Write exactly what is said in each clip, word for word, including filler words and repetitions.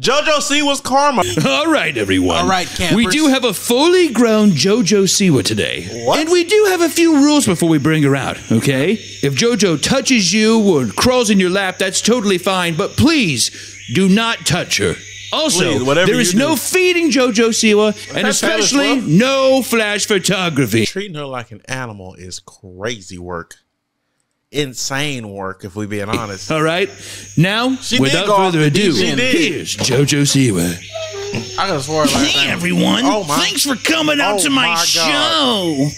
Jojo Siwa's karma. All right, everyone. All right, campers. We do have a fully grown Jojo Siwa today. What? And we do have a few rules before we bring her out, okay? If Jojo touches you or crawls in your lap, that's totally fine, but please do not touch her. Also, please, there is no feeding Jojo Siwa, and especially no flash photography. Treating her like an animal is crazy work. Insane work, if we're being honest. All right. Now, she without further ado, here's Jojo Siwa. I gotta swear like Hey, everyone. Oh my. Thanks for coming oh out to my, my show. Uh,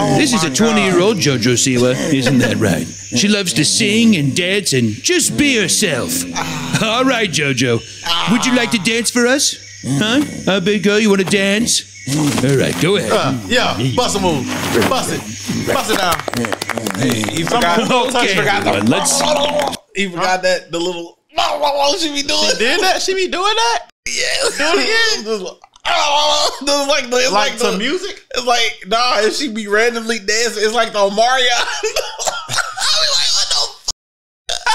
oh this is a twenty-year-old Jojo Siwa, isn't that right? She loves to sing and dance and just be herself. All right, Jojo. Would you like to dance for us? Huh? Uh, big girl, you want to dance? All right, go ahead. Uh, yeah, bust a move. Bust it. Bust it down. He forgot, okay, forgot the, let's... He forgot that, the little... She be doing she did that? She be doing that? Yeah. Doing it? It's like, the, it's like, like the, the music? It's like, nah, if she be randomly dancing, it's like the Omarion. I be like, what the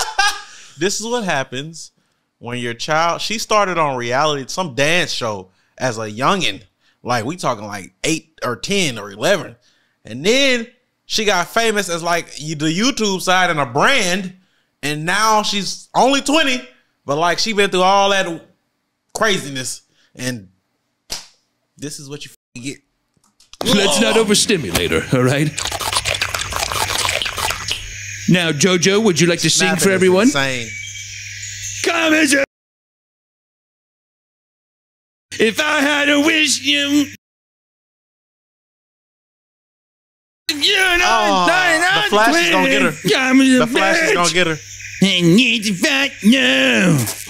This is what happens when your child... She started on reality, some dance show as a youngin'. Like, we talking like eight or ten or eleven. And then she got famous as like the YouTube side and a brand. And now she's only twenty. But like, she been through all that craziness. And this is what you get. Let's not overstimulate her, all right? Now, Jojo, would you like to sing for everyone? Insane. Come as you. If I had a wish, you. You know, oh, the flash is gonna get her. The flash is gonna get her.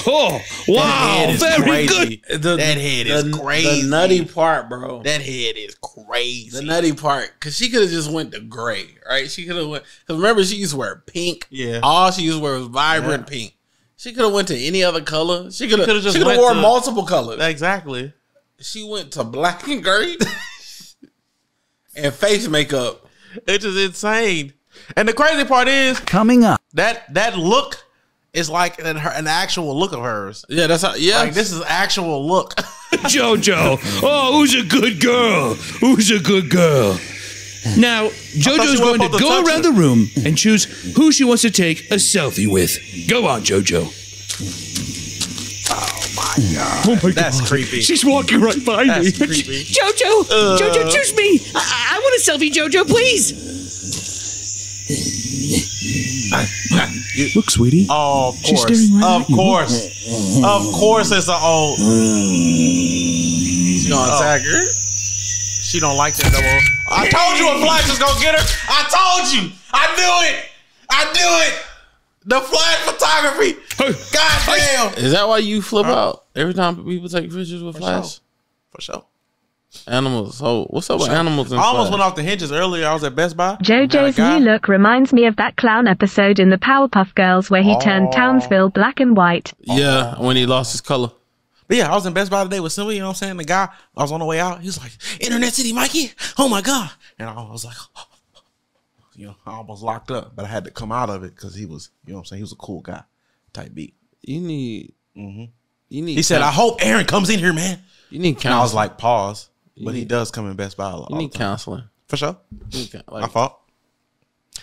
Oh, wow. Very good. The, that head is the, crazy. The nutty part, bro. That head is crazy. The nutty part. Because she could have just went to gray, right? She could have went. Because remember, she used to wear pink. Yeah. All she used to wear was vibrant yeah. pink. She could have went to any other color. She could have just wore to, multiple colors. Exactly. She went to black and green and face makeup. It's just insane. And the crazy part is coming up. That that look is like an, her, an actual look of hers. Yeah, that's how, yeah. Like this is actual look. Jojo. Oh, who's a good girl? Who's a good girl? Now, JoJo's going to go around the room and choose who she wants to take a selfie with. Go on, Jojo. Oh, my God. Oh my That's God. creepy. She's walking right by That's me. Creepy. Jojo, uh, Jojo, choose me. I, I want a selfie, Jojo, please. I, I, you, Look, sweetie. Oh, of course. She's staring right at you. Of course. Of course it's an old... She's going to attack her. She don't like that double. I told you a flash was gonna get her. I told you. I knew it. I knew it. The flash photography. God damn. Is that why you flip uh, out every time people take pictures with for flash? Sure. For sure. Animals. Oh, what's up with sure. animals? And I almost flash? went off the hinges earlier. I was at Best Buy. JoJo's new look reminds me of that clown episode in the Powerpuff Girls where he oh. turned Townsville black and white. Yeah, oh. when he lost his color. But yeah, I was in Best Buy today with Simba, you know what I'm saying? The guy, I was on the way out, he was like, Internet City Mikey, oh my God. And I was like, oh, oh. you know, I almost locked up, but I had to come out of it because he was, you know what I'm saying? He was a cool guy, type beat. You need, mm-hmm. you need. He said, I hope Aaron comes in here, man. You need counseling. And I was like, pause, you but need, he does come in Best Buy a lot. You need counseling. For sure. Need, like, my fault.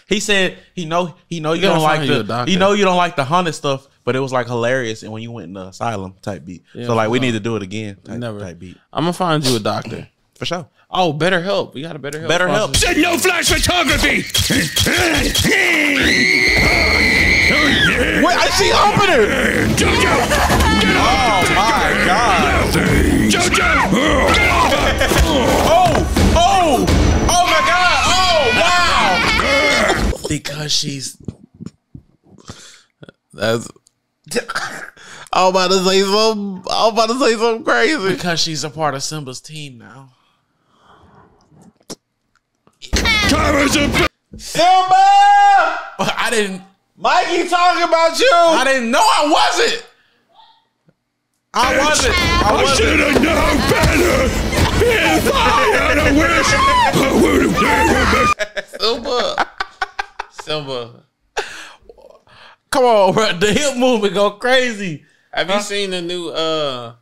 He said, he know, he know you, you don't like the, you know you don't like the haunted stuff. But it was like hilarious, and when you went in the asylum type beat, yeah, so like we need to do it again. Type, never type beat. I'm gonna find you a doctor for sure. Oh, BetterHelp, we got a BetterHelp. BetterHelp said no flash photography. Wait, I see opener. Jojo, get off! Oh my God, Jojo, get off! Oh, oh, oh my God! Oh wow! Because she's. That's. I'm about to say something. I'm about to say something crazy because she's a part of Simba's team now. Simba! I didn't. Mikey talking about you. I didn't know I wasn't. I wasn't. I, I should have known better. If I had a wish, I would have been with Simba. Simba. Come on, bro. The hip movement go crazy. Have huh? you seen the new? Uh,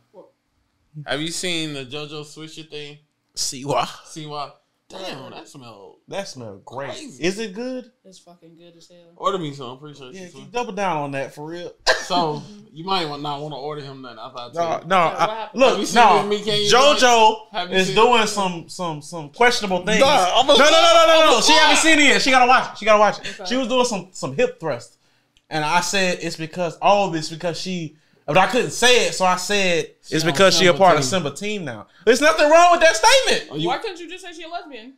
have you seen the JoJo Swisher thing? Siwa. Siwa. Damn, that smell. That smell great. Crazy. Is it good? It's fucking good as hell. Order me some. I'm pretty sure. Yeah, you double down on that for real. So you might not want to order him nothing. I thought. No, no. I, look, no. Me, JoJo is doing some some some questionable things. Nah, no, no, no, no, no, no. She haven't seen it yet. She gotta watch it. She gotta watch it. Okay. She was doing some some hip thrusts, and I said it's because all of this because she. But I couldn't say it, so I said she it's because she's a part team. of Simba team now. There's nothing wrong with that statement. You, Why couldn't you just say she's a lesbian?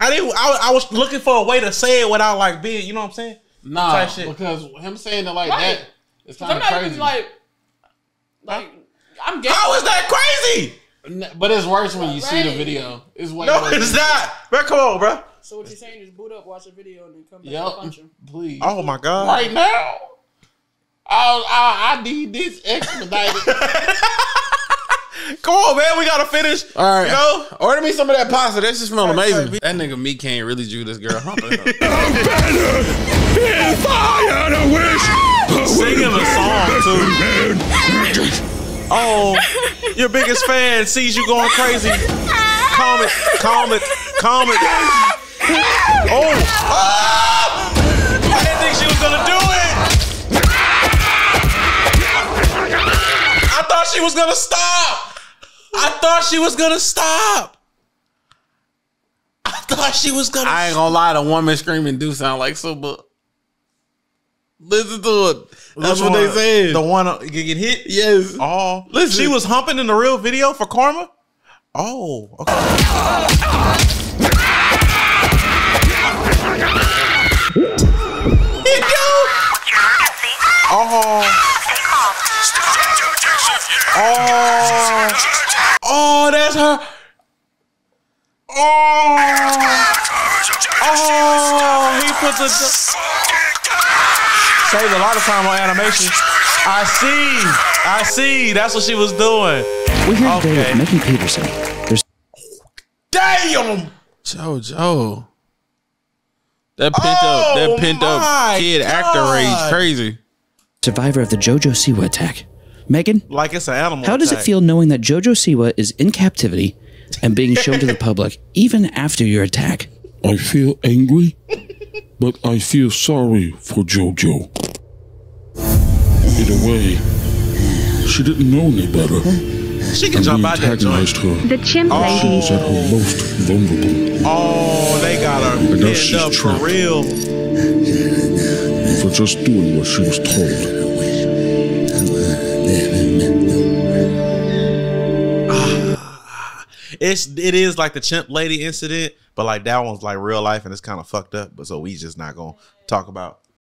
I didn't. I, I was looking for a way to say it without like being, you know what I'm saying? Nah, shit. Because him saying it like right. that is kind of crazy. Even like, like huh? I'm getting how is that crazy? But it's worse when you right. see the video. It's way no, worse. It's not. Bro, come on, bro. So what you're saying is boot up, watch the video, and then come back yep. and punch him. Please. Oh my god. Right now. I, I, I need this expedited. Come on, man. We got to finish. All right. You know? Order me some of that pasta. That just smell amazing. That nigga meat can't really drew this girl. I'm better. If I had a wish. Sing him a song, too. Oh, your biggest fan sees you going crazy. Calm it. Calm it. Calm it. Oh. Oh. I didn't think she was going to do it. I thought she was gonna stop. I thought she was gonna stop. I thought she was gonna. I ain't gonna lie. The woman screaming do sound like Simba. Listen to it. That's what they said. The one uh, get hit. Yes. Oh, listen. She was humping in the real video for karma. Oh, okay. Oh. Oh, oh, that's her. Oh, oh, he put the saved a lot of time on animation. I see, I see. That's what she was doing. We're here okay. today with Mickey Peterson. There's damn JoJo. That pent oh, up, that pent up kid God. actor rage, crazy. Survivor of the JoJo Siwa attack. Megan, like it's an animal how attack. does it feel knowing that JoJo Siwa is in captivity and being shown to the public even after your attack? I feel angry, but I feel sorry for JoJo. In a way, she didn't know any better. She can and jump out that joint. Her. The chimp oh. lady. She was at her most vulnerable. Oh, they got her and now she's up trapped for real. For just doing what she was told. It's it is like the chimp lady incident, but like that one's like real life and it's kind of fucked up. But so we just not gonna talk about